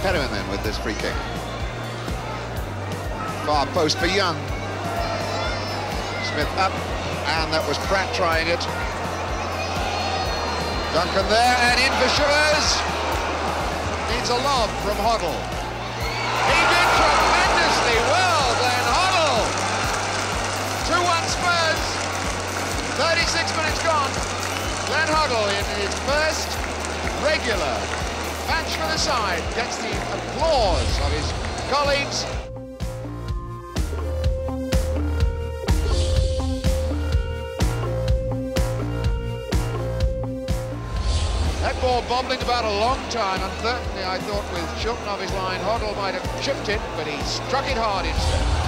Pedderman then with this free kick. Far post for Young. Smith up, and that was Pratt trying it. Duncan there, and in for Shiraz. Needs a lob from Hoddle. He did tremendously well, Glenn Hoddle. 2-1 Spurs. 36 minutes gone. Glenn Hoddle in his first regular match for the side gets the applause of his colleagues. That ball bobbling about a long time, and certainly I thought with Shilton off his line, Hoddle might have chipped it, but he struck it hard instead.